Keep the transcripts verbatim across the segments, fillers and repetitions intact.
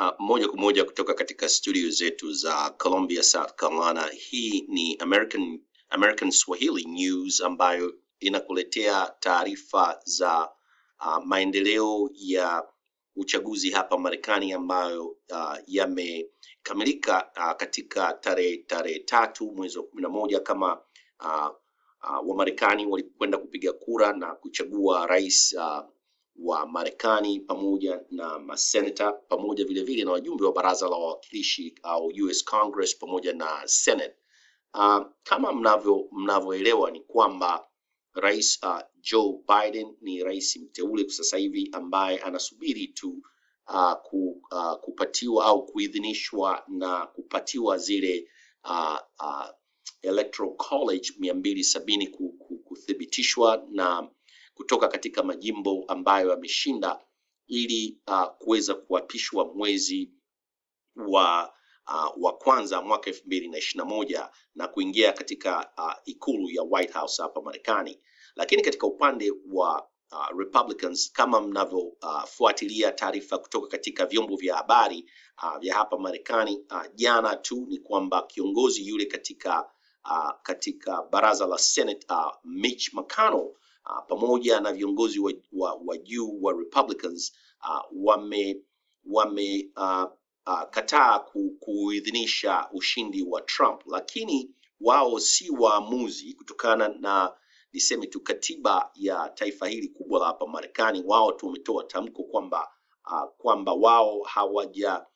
Uh, moja kwa moja kutoka katika studio zetu za Columbia, South Carolina. Hii ni American, American Swahili News ambayo inakuletea taarifa za uh, maendeleo ya uchaguzi hapa Marekani ambayo uh, yamekamilika uh, katika tarehe tarehe tatu mwezi wa kumi na moja kama uh, uh, wa Marekani walikwenda kupiga kura na kuchagua rais uh, wa Marekani pamoja na masenata pamoja vile vile na wajumbe wa baraza la wawakilishi au U S Congress pamoja na Senate. Uh, kama mnavyo mnavyoelewa ni kwamba rais uh, Joe Biden ni rais mteule kwa sasa hivi ambaye anasubiri tu uh, ku, uh, kupatiwa au kuidhinishwa na kupatiwa zile uh, uh, Electoral College mia mbili sabini kuthibitishwa na kutoka katika majimbo ambayo ameshinda ili uh, kuweza kuapishwa mwezi wa uh, wa kwanza mwaka elfu mbili na ishirini na moja na kuingia katika uh, ikulu ya White House hapa Marekani. Lakini katika upande wa uh, Republicans, kama mnavyofuatilia uh, taarifa kutoka katika vyombo vya habari uh, vya hapa Marekani uh, jana tu ni kwamba kiongozi yule katika uh, katika baraza la Senate uh, Mitch McConnell Uh, pamoja na viongozi wa, wa, wa juu wa Republicans uh, wame, wame uh, uh, kataa ku, kuidhinisha ushindi wa Trump, lakini wao si waamuzi kutokana na niseme tu katiba ya taifa hili kubwa hapa Marekani. Wao tu wametoa tamko kwamba uh, kwamba wao hawaja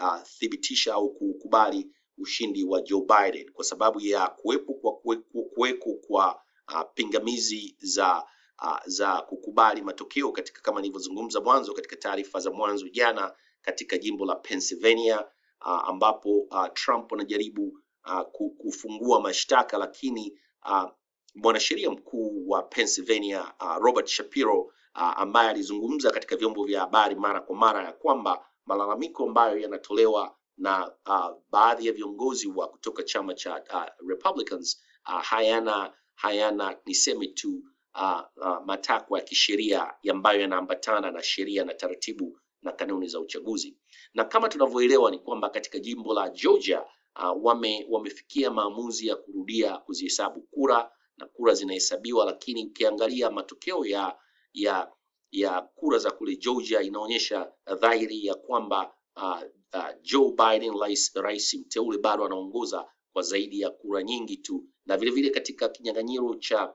uh, thibitisha au kukubali ushindi wa Joe Biden kwa sababu ya kuwepo kwa kuweko kwa Uh, pingamizi za uh, za kukubali matokeo katika, kama nilivyozungumza mwanzo katika taarifa za mwanzo jana, katika jimbo la Pennsylvania uh, ambapo uh, Trump anajaribu uh, kufungua mashtaka, lakini uh, mwanasheria mkuu wa Pennsylvania uh, Robert Shapiro uh, ambaye alizungumza katika vyombo vya habari mara kwa mara ya kwamba malalamiko ambayo yanatolewa na uh, baadhi ya viongozi wa kutoka chama cha uh, Republicans uh, hayana hayana niseme tu uh, uh, matakwa ya kisheria ambayo yanaambatana na sheria na taratibu na kanuni za uchaguzi. Na kama tunavyoelewa ni kwamba katika jimbo la Georgia uh, wame wamefikia maamuzi ya kurudia kuzihesabu kura na kura zinahesabiwa, lakini ukiangalia matokeo ya ya ya kura za kule Georgia inaonyesha dhahiri ya kwamba uh, uh, Joe Biden rais mteule bado anaongoza kwa zaidi ya kura nyingi tu, na vile vile katika kinyang'anyiro cha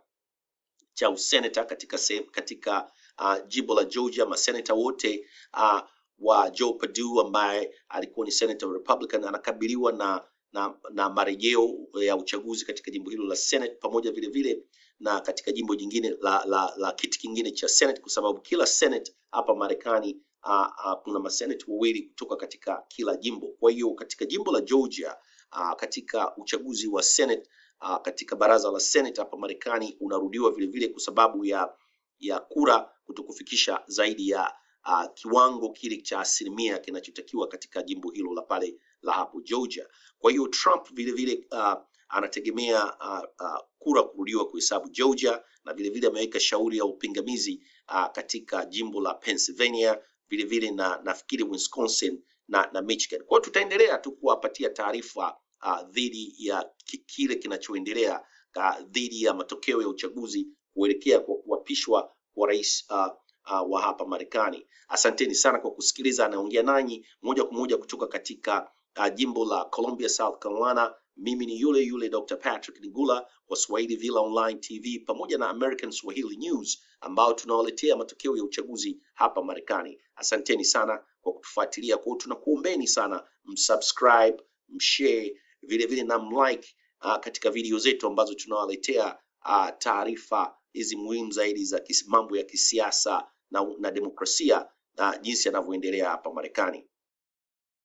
cha useneta katika katika uh, jimbo la Georgia, maseneta wote uh, wa Joe Perdue ambaye alikuwa ni senator Republican anakabiliwa na na, na marejeo ya uchaguzi katika jimbo hilo la Senate pamoja vile vile na katika jimbo jingine la la, la kiti kingine cha Senate, kwa sababu kila Senate hapa Marekani uh, uh, kuna maseneta wawili kutoka katika kila jimbo. Kwa hiyo katika jimbo la Georgia Uh, katika uchaguzi wa Senate uh, katika baraza la Senate hapa Marekani unarudiwa vile vile kwa sababu ya ya kura kutokufikisha zaidi ya uh, kiwango kile cha asilimia kinachotakiwa katika jimbo hilo la pale la hapo Georgia. Kwa hiyo Trump vile vile uh, anategemea uh, uh, kura kurudiwa kuhesabu Georgia, na vile vile ameweka shauri ya upingamizi uh, katika jimbo la Pennsylvania, vile vile na nafikiri Wisconsin na na Michigan. Kwa hiyo tutaendelea tu kuwapatia taarifa uh, dhidi ya kile kinachoendelea uh, dhidi ya matokeo ya uchaguzi kuelekea kwa kuapishwa kwa rais uh, uh, wa hapa Marekani. Asanteni sana kwa kusikiliza. Anaongea nanyi moja kwa moja kutoka katika uh, jimbo la Columbia, South Carolina. Mimi ni yule yule Doctor Patrick Nigula wa Swahili Villa Online T V pamoja na American Swahili News ambao tunawaletea matokeo ya uchaguzi hapa Marekani. Asanteni sana kwa kutufuatilia. Kwa tunakuombeni sana msubscribe, mshare, vile vile na mlike uh, katika video zetu ambazo tunawaletea uh, taarifa hizi muhimu zaidi za mambo ya kisiasa na, na demokrasia na uh, jinsi yanavyoendelea hapa Marekani.